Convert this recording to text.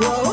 Whoa.